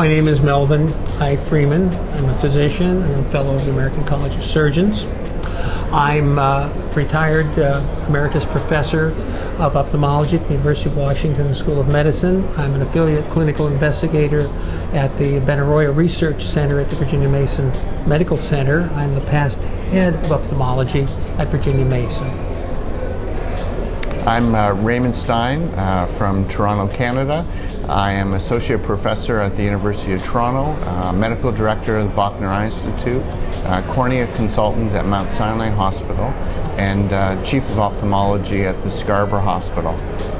My name is Melvin I. Freeman. I'm a physician and a fellow of the American College of Surgeons. I'm a retired emeritus professor of ophthalmology at the University of Washington School of Medicine. I'm an affiliate clinical investigator at the Benaroya Research Center at the Virginia Mason Medical Center. I'm the past head of ophthalmology at Virginia Mason. I'm Raymond Stein from Toronto, Canada. I am associate professor at the University of Toronto, medical director of the Bochner Eye Institute, cornea consultant at Mount Sinai Hospital, and chief of ophthalmology at the Scarborough Hospital.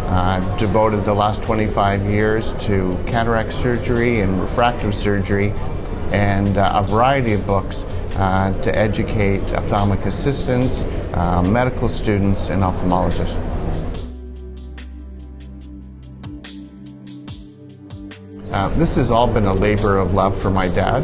I've devoted the last 25 years to cataract surgery and refractive surgery and a variety of books to educate ophthalmic assistants, medical students, and ophthalmologists. This has all been a labor of love for my dad.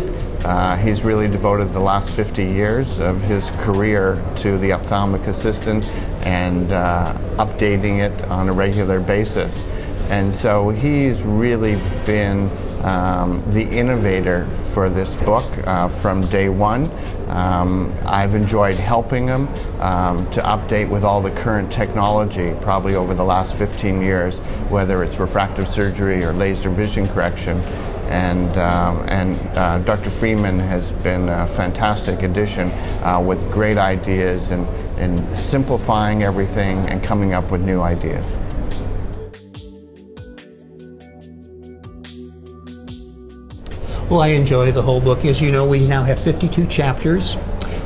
He's really devoted the last 50 years of his career to the ophthalmic assistant and updating it on a regular basis. And so he's really been the innovator for this book from day one. I've enjoyed helping him to update with all the current technology probably over the last 15 years, whether it's refractive surgery or laser vision correction. And Dr. Freeman has been a fantastic addition with great ideas and simplifying everything and coming up with new ideas. Well, I enjoy the whole book. As you know, we now have 52 chapters.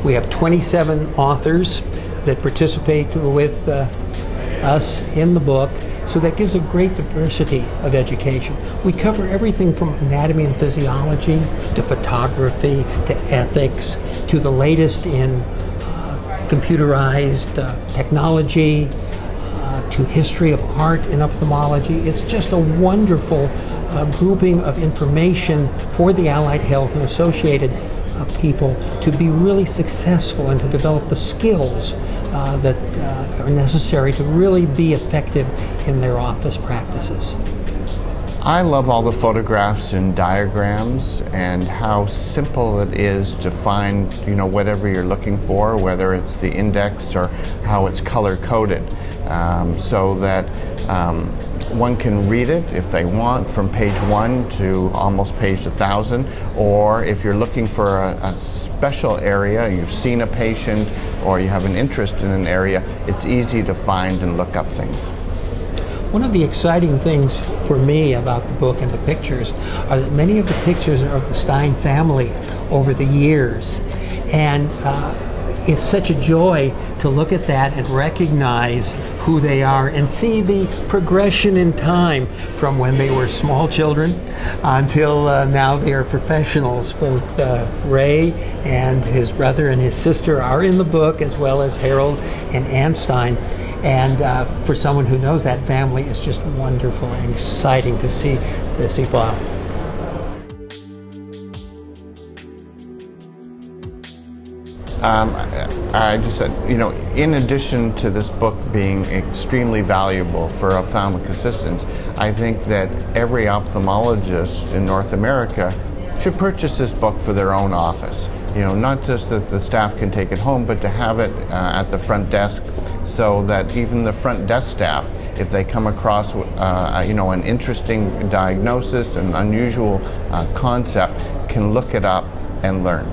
We have 27 authors that participate with us in the book. So that gives a great diversity of education. We cover everything from anatomy and physiology to photography to ethics to the latest in computerized technology to history of art and ophthalmology. It's just a wonderful grouping of information for the allied health and associated people to be really successful and to develop the skills that are necessary to really be effective in their office practices. I love all the photographs and diagrams and how simple it is to find, you know, whatever you're looking for, whether it's the index or how it's color-coded, so that one can read it if they want from page 1 to almost page 1,000, or if you're looking for a special area, you've seen a patient or you have an interest in an area, it's easy to find and look up things. One of the exciting things for me about the book and the pictures are that many of the pictures are of the Stein family over the years, and it's such a joy to look at that and recognize who they are and see the progression in time from when they were small children until now they are professionals. Both Ray and his brother and his sister are in the book, as well as Harold and Ann Stein. And for someone who knows that family, it's just wonderful and exciting to see this evolve. I just said, you know, in addition to this book being extremely valuable for ophthalmic assistants, I think that every ophthalmologist in North America should purchase this book for their own office. You know, not just that the staff can take it home, but to have it at the front desk so that even the front desk staff, if they come across you know, an interesting diagnosis, an unusual concept, can look it up and learn.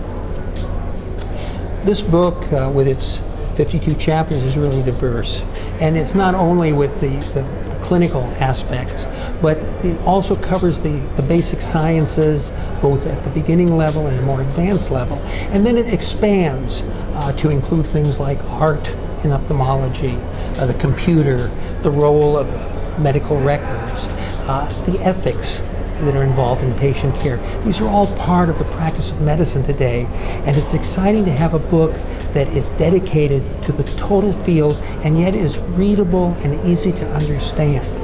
This book, with its 52 chapters, is really diverse, and it's not only with the clinical aspects, but it also covers the basic sciences, both at the beginning level and more advanced level. And then it expands to include things like art in ophthalmology, the computer, the role of medical records, the ethics that are involved in patient care. These are all part of the practice of medicine today, and it's exciting to have a book that is dedicated to the total field and yet is readable and easy to understand.